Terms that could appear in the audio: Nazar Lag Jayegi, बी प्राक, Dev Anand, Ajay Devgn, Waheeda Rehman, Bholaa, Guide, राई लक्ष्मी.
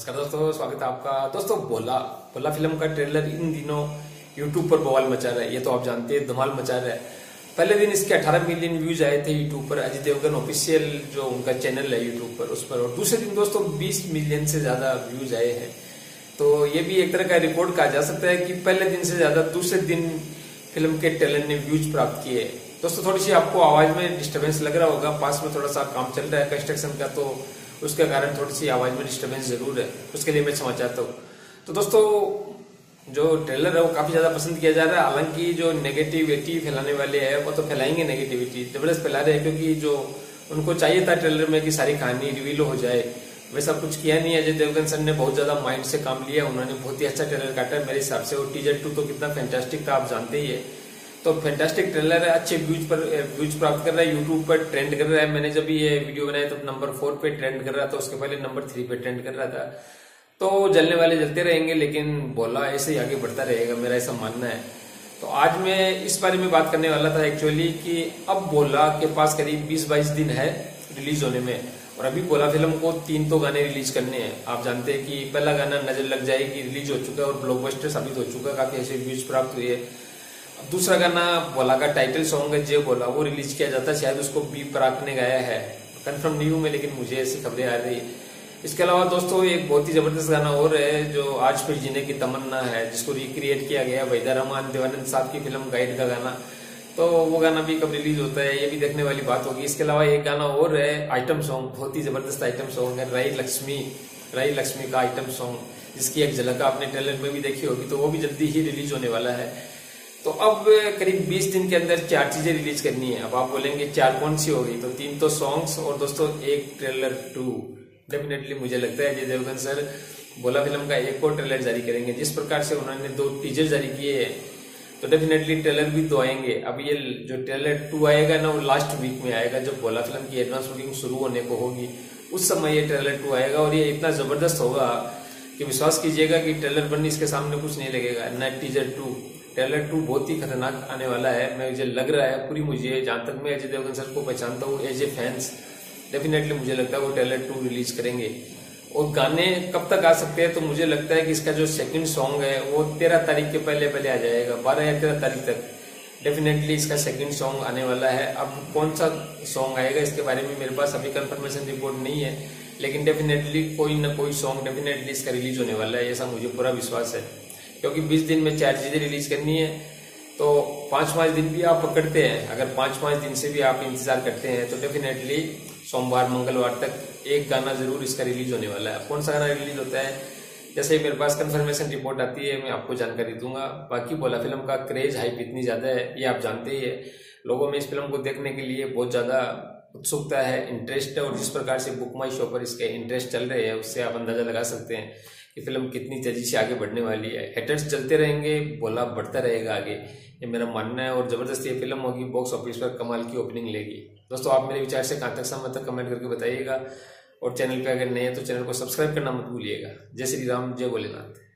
नमस्कार दोस्तों, स्वागत है आपका। दोस्तों भोला फिल्म का ट्रेलर इन दिनों यूट्यूब पर बवाल मचा रहा है, ये तो आप जानते हैं, धमाल मचा रहा है। पहले दिन इसके 18 मिलियन व्यूज आए थे यूट्यूब पर, अजय देवगन ऑफिशियल जो उनका चैनल है यूट्यूब पर उस पर, और दूसरे दिन दोस्तों 20 मिलियन से ज्यादा व्यूज आए हैं। तो ये भी एक तरह का रिकॉर्ड कहा जा सकता है कि पहले दिन से ज्यादा दूसरे दिन फिल्म के ट्रेलर ने व्यूज प्राप्त किए। दोस्तों थोड़ी सी आपको आवाज में डिस्टर्बेंस लग रहा होगा, पास में थोड़ा सा काम चल रहा है कंस्ट्रक्शन का, तो उसके कारण थोड़ी सी आवाज में डिस्टर्बेंस जरूर है, उसके लिए मैं क्षमा चाहता हूँ। तो दोस्तों जो ट्रेलर है वो काफी ज्यादा पसंद किया जा रहा है, हालांकि जो नेगेटिविटी फैलाने वाले हैं वो तो फैलाएंगे, नेगेटिविटी जबरदस्त फैला रहे हैं, क्योंकि जो उनको चाहिए था ट्रेलर में कि सारी कहानी रिवील हो जाए, वैसा कुछ किया नहीं है। अजय देवगन सर ने बहुत ज्यादा माइंड से काम लिया, उन्होंने बहुत ही अच्छा ट्रेलर काटा है मेरे हिसाब से। वो टीजर 2 तो कितना फैंटास्टिक था आप जानते ही है, तो फैंटास्टिक ट्रेलर है, अच्छे व्यूज प्राप्त कर रहा है, यूट्यूब पर ट्रेंड कर रहा है। मैंने जब ये वीडियो बनाया तो नंबर 4 पे ट्रेंड कर रहा था, उसके पहले नंबर 3 पे ट्रेंड कर रहा था। तो जलने वाले जलते रहेंगे, लेकिन भोला ऐसे ही आगे बढ़ता रहेगा, मेरा ऐसा मानना है। तो आज मैं इस बारे में बात करने वाला था एक्चुअली कि अब भोला के पास करीब 20-22 दिन है रिलीज होने में, और अभी भोला फिल्म को 3 तो गाने रिलीज करने हैं। आप जानते हैं कि पहला गाना नजर लग जाएगी रिलीज हो चुका है और ब्लॉकबस्टर साबित हो चुका है, काफी ऐसे व्यूज प्राप्त हुए है। दूसरा गाना भोला का टाइटल सॉन्ग है जय भोला, वो रिलीज किया जाता है, शायद उसको बी प्राक ने गाया है, कंफर्म नहीं हूं मैं, लेकिन मुझे ऐसी खबरें आ रही है। इसके अलावा दोस्तों एक बहुत ही जबरदस्त गाना और है जो आज फिर जीने की तमन्ना है, जिसको रिक्रिएट किया गया वहीदा रहमान देव आनंद साहब की फिल्म गाइड का गाना, तो वो गाना भी कब रिलीज होता है ये भी देखने वाली बात होगी। इसके अलावा एक गाना और है आइटम सॉन्ग, बहुत ही जबरदस्त आइटम सॉन्ग है राई लक्ष्मी का आइटम सॉन्ग, जिसकी एक झलक आपने ट्रेलर में भी देखी होगी, तो वो भी जल्दी ही रिलीज होने वाला है। तो अब करीब 20 दिन के अंदर 4 चीजें रिलीज करनी है। अब आप बोलेंगे 4 कौन सी होगी, तो 3 तो सॉन्ग्स और दोस्तों 1 ट्रेलर 2। डेफिनेटली मुझे लगता है अजय देवगन सर भोला फिल्म का 1 और ट्रेलर जारी करेंगे, जिस प्रकार से उन्होंने 2 टीजर जारी किए हैं, तो डेफिनेटली ट्रेलर भी 2 आएंगे। अब ये जो ट्रेलर 2 आएगा ना, वो लास्ट वीक में आएगा, जब भोला फिल्म की एडवांस बुकिंग शुरू होने को होगी, उस समय ये ट्रेलर 2 आएगा, और ये इतना जबरदस्त होगा कि विश्वास कीजिएगा कि ट्रेलर 1 इसके सामने कुछ नहीं लगेगा, ना टीजर 2। ट्रेलर 2 बहुत ही खतरनाक आने वाला है, मुझे लग रहा है पूरी, मुझे जहां तक मैं अजय देवगन सर को पहचानता हूँ एज ए फैंस, डेफिनेटली मुझे लगता है वो ट्रेलर 2 रिलीज करेंगे। और गाने कब तक आ सकते हैं, तो मुझे लगता है कि इसका जो सेकंड सॉन्ग है वो 13 तारीख के पहले आ जाएगा, 12 या 13 तारीख तक डेफिनेटली इसका सेकंड सॉन्ग आने वाला है। अब कौन सा सॉन्ग आएगा इसके बारे में मेरे पास अभी कंफर्मेशन रिपोर्ट नहीं है, लेकिन डेफिनेटली कोई ना कोई सॉन्ग डेफिनेटली इसका रिलीज होने वाला है, ऐसा मुझे पूरा विश्वास है। क्योंकि 20 दिन में 4 चीजें रिलीज करनी है, तो 5-5 दिन भी आप पकड़ते हैं, अगर 5-5 दिन से भी आप इंतजार करते हैं, तो डेफिनेटली सोमवार मंगलवार तक एक गाना जरूर इसका रिलीज होने वाला है। कौन सा गाना रिलीज होता है, जैसे मेरे पास कंफर्मेशन रिपोर्ट आती है मैं आपको जानकारी दूंगा। बाकी भोला फिल्म का क्रेज हाइप इतनी ज्यादा है, ये आप जानते ही है, लोगों में इस फिल्म को देखने के लिए बहुत ज्यादा उत्सुकता है, इंटरेस्ट है, और जिस प्रकार से BookMyShow पर इसके इंटरेस्ट चल रहे हैं, उससे आप अंदाजा लगा सकते हैं कि फिल्म कितनी तेजी से आगे बढ़ने वाली है। हेटर्स चलते रहेंगे, भोला बढ़ता रहेगा आगे, ये मेरा मानना है, और जबरदस्त ये फिल्म होगी, बॉक्स ऑफिस पर कमाल की ओपनिंग लेगी। दोस्तों आप मेरे विचार से कहाँ तक सहमत हैं कमेंट करके बताइएगा, और चैनल पर अगर नए हैं तो चैनल को सब्सक्राइब करना मत भूलिएगा। जय श्री राम, जय भोलेनाथ।